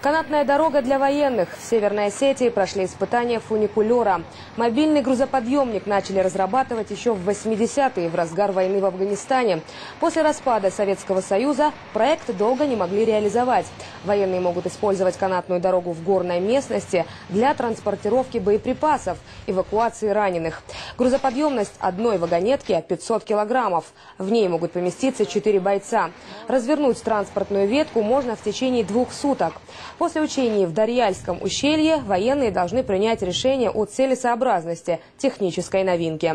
Канатная дорога для военных. В Северной Осетии прошли испытания фуникулера. Мобильный грузоподъемник начали разрабатывать еще в 80-е, в разгар войны в Афганистане. После распада Советского Союза проект долго не могли реализовать. Военные могут использовать канатную дорогу в горной местности для транспортировки боеприпасов, эвакуации раненых. Грузоподъемность одной вагонетки 500 килограммов. В ней могут поместиться 4 бойца. Развернуть транспортную ветку можно в течение 2 суток. После учений в Дарьяльском ущелье военные должны принять решение о целесообразности технической новинки.